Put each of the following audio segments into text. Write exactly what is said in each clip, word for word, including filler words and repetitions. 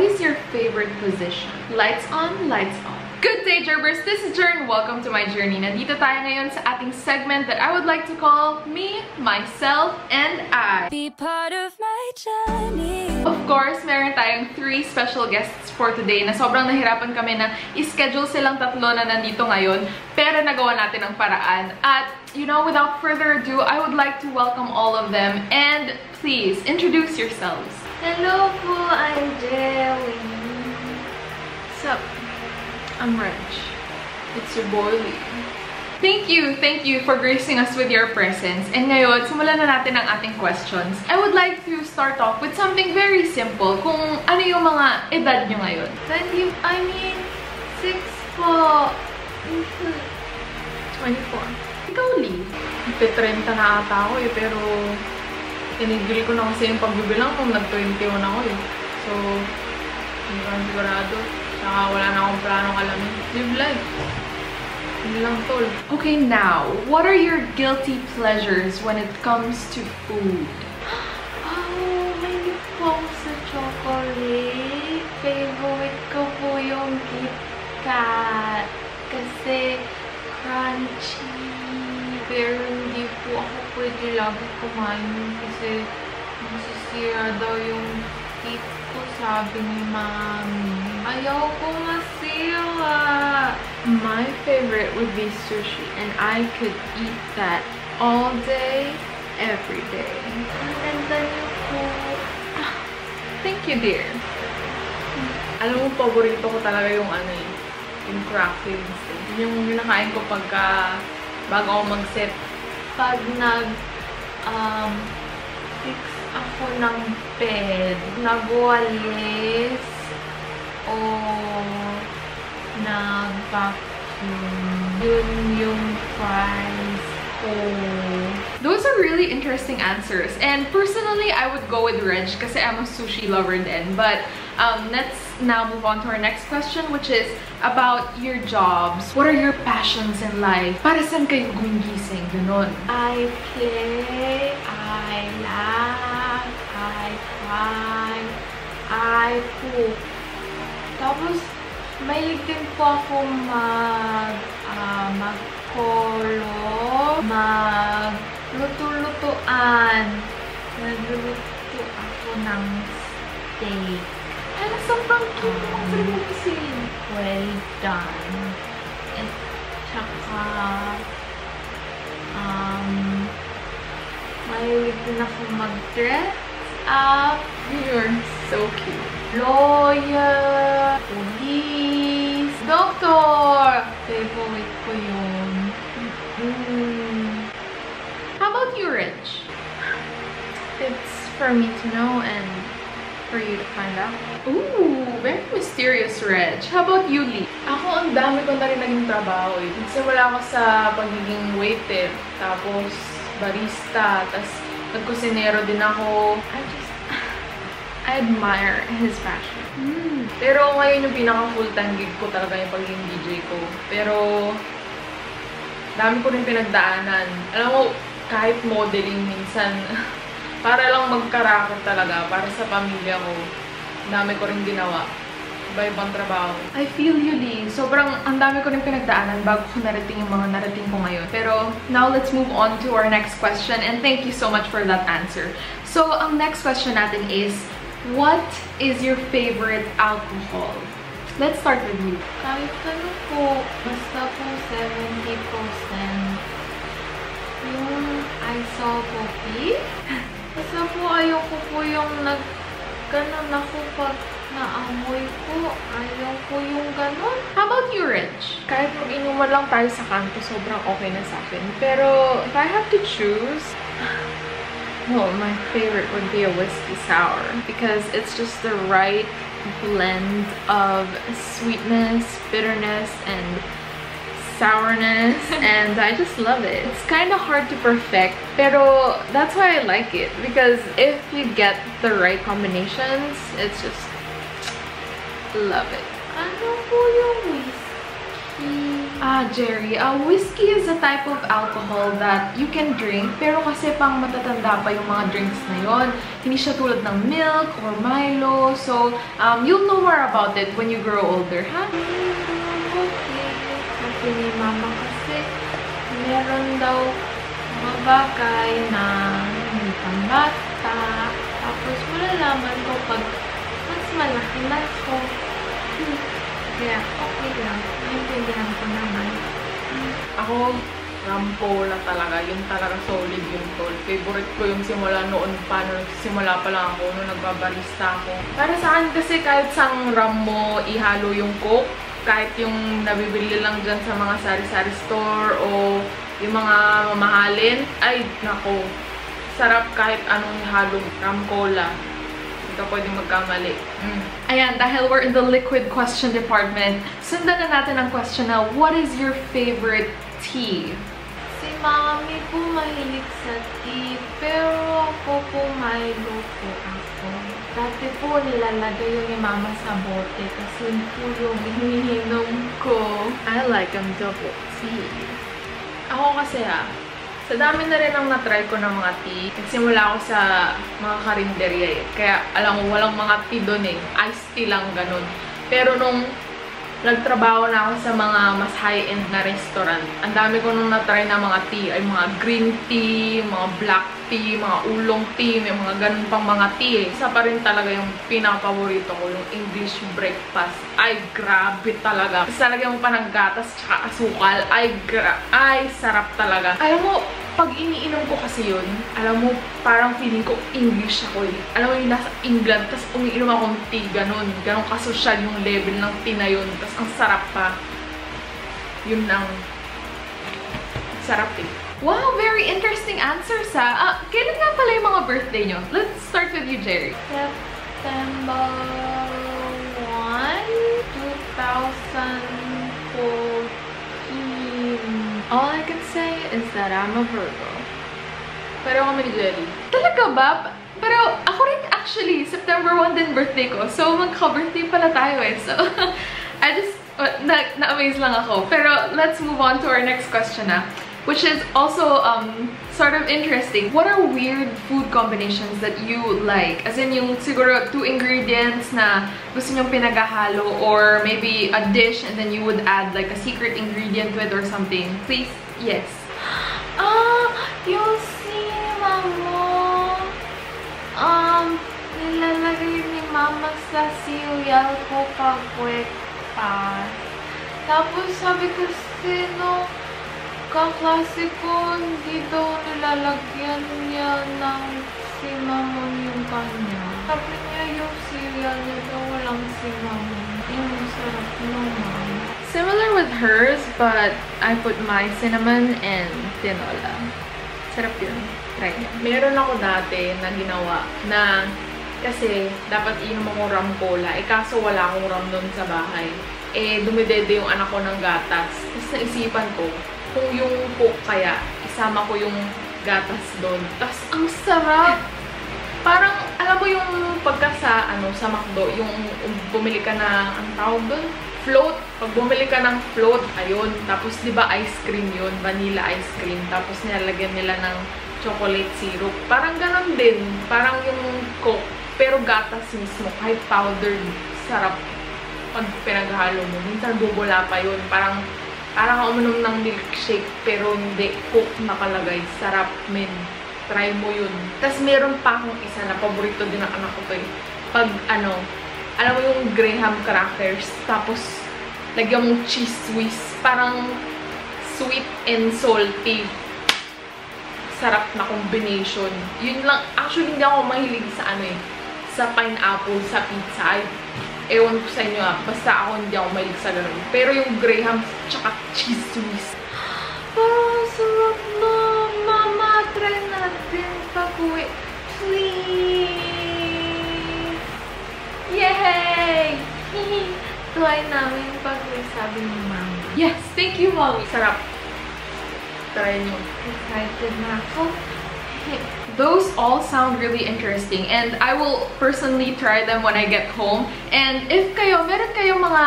what is your favorite position? Lights on, lights off. Good day, JERbers! This is JER and welcome to my journey. Nandito tayo ngayon sa ating segment that I would like to call Me, Myself, and I. Be part of my journey. Of course, meron tayong three special guests for today na sobrang nahirapan kami na ischedule silang tatlo na nandito ngayon, pero nagawa natin ang paraan. At, you know, without further ado, I would like to welcome all of them and please, introduce yourselves. Hello po, I'm JERney. Sup? I'm Reg. It's your boy Lee. Thank you, thank you for gracing us with your presence. And ngayon, simulan na natin ang ating questions. I would like to start off with something very simple. Kung ano yung mga edad nyo ngayon? twenty, I mean, six po. twenty-four. Ikaw, Lee. thirty na ata ako eh, pero tinigil ko na kasi yung pagbibilang kung nag twenty-one ako eh. So, hindi ko sigurado. Saka wala na akong planong alamin. Live life. Hindi lang tol. Okay, now, what are your guilty pleasures when it comes to food? Oh, may lip balm sa chocolate. Favorite ko po yung KitKat. Kasi crunchy. Pero hindi po ako pwede lagi kumain. Kasi masisira daw yung teeth ko, sabi ni Mami. Ayaw ko masira. My favorite would be sushi, and I could eat that all day, every day. And then, oh, ah, thank you, dear. Alam mo, paborito ko talaga yung ano eh, yung crackings. Yung ginakain ko pagka bago ako mag-set. Pag nag, um, fix ako ng bed, nagwalis, o nag-vacuum. Yun yung prize ko. Those are really interesting answers. And personally, I would go with Reg kasi I'm a sushi lover then. But um, let's now move on to our next question, which is about your jobs. What are your passions in life? Para saan kayo gumigising? Ganon. I play, I laugh, I cry, I cook. Tapos, mahilig din po ako mag, uh, mag-kolo, mag-luto-lutoan. Nag-luto ako ng steak. Ano sa pangkin mo? Well done. At saka, um, mahilig din ako mag-dress up. You're so cute. Lawyer, police, doctor. Favorite ko yun. Mm. How about you, Reg? It's for me to know and for you to find out. Ooh, very mysterious, Reg. How about you, Lee? Ako, ang dami ko na rin naging trabaho eh. Nagsimula ako sa pagiging waiter, tapos barista, tapos nagkusinero din ako. I just I admire his passion. Mm. Pero ngayon yung pinaka-full-time gig ko talaga yung pagiging D J ko. Pero, dami ko rin pinagdaanan. Alam mo, kahit modeling minsan, para lang magkarakot talaga, para sa pamilya ko, dami ko rin ginawa. Iba-ibang trabaho. I feel you, Lee. Sobrang, ang dami ko rin pinagdaanan bago ko narating yung mga narating ko ngayon. Pero, now let's move on to our next question. And thank you so much for that answer. So, ang next question natin is, what is your favorite alcohol? Let's start with you. Kahit ano po, basta po seventy percent. Yung isopropyl. Basta po ayoko po yung nag... Ganon ako pag naamoy ko. Ayoko yung ganon. How about you, Reg? Kahit mag-inuman lang tayo sa kanto, sobrang okay na sa akin. Pero, if I have to choose... Well, my favorite would be a whiskey sour because it's just the right blend of sweetness, bitterness, and sourness, and I just love it. It's kind of hard to perfect, pero that's why I like it, because if you get the right combinations, it's just love it. Ano po yung whiskey? Ah, Jerry, uh, whiskey is a type of alcohol that you can drink, pero kasi pang matatanda pa yung mga drinks na yon. Hindi siya tulad ng milk or Milo, so um, you'll know more about it when you grow older, ha? Okay. Kasi ni Mama kasi meron daw mga bagay na hindi pang bata. Tapos malalaman ko pag mas malaki na ko. Kaya okay lang. Naintindihan ko naman. Ako, rampola talaga. Yun talaga solid yun, tol. Favorite ko yung simula noon pa. Noon, simula pa lang ako nung nagbabarista ako. Para sa akin kasi kahit sang ram mo ihalo yung Coke, kahit yung nabibili lang dyan sa mga sari-sari store o yung mga mamahalin, ay, nako. Sarap kahit anong halong ramcola. Hindi ka pwedeng magkamali. Mm. Ayan, dahil we're in the liquid question department, sundan na natin ang question na, what is your favorite tea? Si Mami po mahilig sa tea, pero ako po Milo po ako. Dati po nilalagay yung ni Mama sa bote kasi po yung iniinom ko. I like them double tea. Ako kasi ha, sa dami na rin ang natry ko ng mga tea. Nagsimula ako sa mga karinderya eh. Kaya alam mo, walang mga tea doon eh. Iced tea lang, ganun. Pero nung nagtrabaho na ako sa mga mas high-end na restaurant, ang dami ko nung natry na mga tea. Ay mga green tea, mga black tea, mga oolong tea, may mga ganun pang mga tea eh. Isa pa rin talaga yung pinaka-paborito ko, yung English breakfast. Ay, grabe talaga. Tapos talaga yung pananggatas tsaka asukal. Ay, ay, sarap talaga. Alam mo, pag iniinom ko kasi yun, alam mo, parang feeling ko English ako eh. Alam mo yung nasa England, tapos umiinom akong tea, ganun. Ganun kasosyal yung level ng tea na yun. Tapos ang sarap pa. Yun ang sarap eh. Wow, very interesting answer sa. Ah, kailan nga pala yung mga birthday nyo? Let's start with you, Jerry. September first, two thousand fourteen. All I can say is that I'm a Virgo. Pero kami ni Jerry. Talaga ba? Pero ako rin actually, September first din birthday ko. So magka-birthday pala tayo eh. So I just, na-amaze lang ako. Pero let's move on to our next question na. Which is also um, sort of interesting. What are weird food combinations that you like? As in yung siguro two ingredients na gusto nyong pinagahalo, or maybe a dish and then you would add like a secret ingredient to it or something. Please, yes. Ah, you'll see, Mama. Um, nilalagay ni Mama sa cereal ko pag breakfast. Tapos sabi ko, sino? Kaklase ko, hindi daw nilalagyan niya ng cinnamon yung kanya. Sabi niya yung cereal niya daw walang cinnamon. Yung sarap naman. Similar with hers, but I put my cinnamon and tinola. Sarap yun. Try niya. Meron ako dati na ginawa na kasi dapat iinom akong rum cola. Eh kaso wala akong rum doon sa bahay. Eh dumidede yung anak ko ng gatas. Tapos naisipan ko, kung yung Coke kaya, isama ko yung gatas doon. Tapos, ang sarap! Parang, alam mo yung pagka sa, ano, sa McDo, yung um, bumili ka na, ang tawag doon? Float. Pag bumili ka ng float, ayun. Tapos, di ba ice cream yun? Vanilla ice cream. Tapos, nilalagyan nila ng chocolate syrup. Parang ganun din. Parang yung Coke. Pero gatas mismo. Kahit powdered. Sarap. Pag pinaghalo mo. Minsan, bubula pa yun. Parang, Parang uminom ng milkshake, pero hindi Coke nakalagay. Sarap, men. Try mo yun. Tapos meron pa akong isa na paborito din ng anak ko to eh. Pag ano, alam mo yung Graham crackers, tapos lagyan mong cheese whiz. Parang sweet and salty. Sarap na combination. Yun lang. Actually, hindi ako mahilig sa ano eh. Sa pineapple, sa pizza. Ewan ko sa inyo ah. Basta ako hindi ako mahilig sa ganun. Pero yung Graham tsaka cheese whiz. Parang sarap na. Mama, try natin pag-uwi. Please! Yay! Try namin pag-uwi, sabi ni Mama. Yes! Thank you, Mommy! Sarap. Try nyo. Excited na ako. Those all sound really interesting, and I will personally try them when I get home. And if kayo, meron kayong mga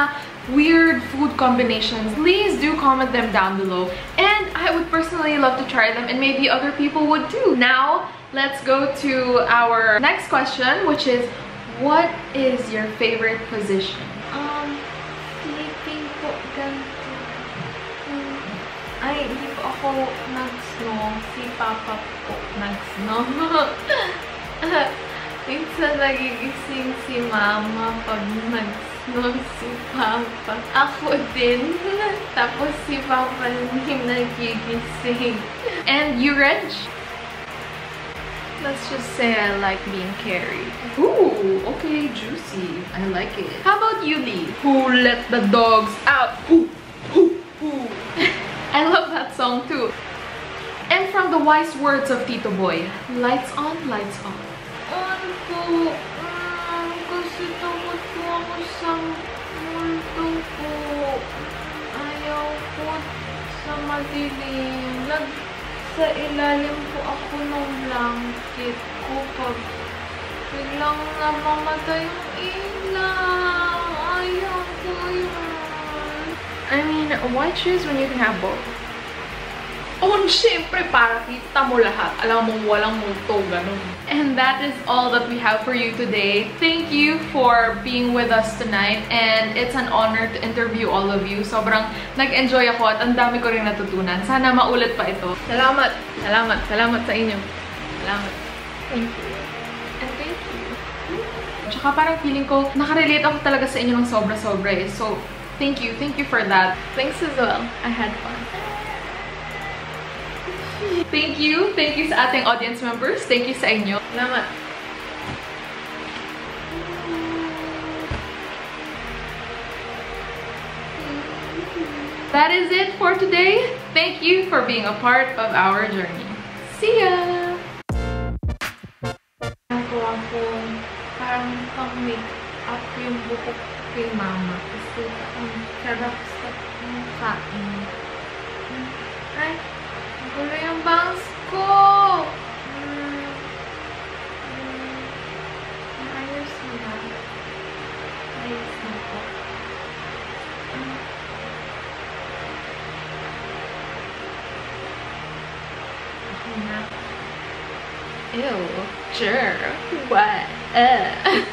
weird food combinations, please do comment them down below, and I would personally love to try them, and maybe other people would too. Now let's go to our next question, which is, what is your favorite position? Um, sleeping po ganito. Hmm. Ay, hindi po ako nagsno. Si Papa po nagsno. Minsan nagigising si Mama pag nagsno si Papa. Ako din. Tapos si Papa hindi nagigising. And you, Reg? Let's just say I like being carried. Ooh, okay, juicy. I like it. How about you, Lee? Who let the dogs out? Ooh, ooh, ooh. I love that song too. And from the wise words of Tito Boy, lights on, lights on. On po, kasi tamad po ako sa multo po. Ayaw po sa madilim. Sa ilalim po ako ng blanket ko pag biglang namamatay yung ilaw. Ayaw ko yun. I mean, why choose when you can have both? Oh, syempre, para kita mo lahat. Alam mo, walang multo, ganun. And that is all that we have for you today. Thank you for being with us tonight. And it's an honor to interview all of you. Sobrang nag-enjoy ako at ang dami ko rin natutunan. Sana maulit pa ito. Salamat! Salamat! Salamat sa inyo. Salamat. Thank you. And thank you. Tsaka parang feeling ko, nakarelate ako talaga sa inyo ng sobra-sobra eh. So, thank you. Thank you for that. Thanks as well. I had fun. Thank you. Thank you sa ating audience members. Thank you sa inyo. Salamat. That is it for today. Thank you for being a part of our journey. See ya! Nagawa ko parang pang-make-up yung buhok kay Mama. Kasi ang sarap sa kain. Ay! Gulo yung bangs ko! Hmm. Hmm. Ayos na. Ayos na po. Hmm. Okay na. Ew. Sure. What? Uh.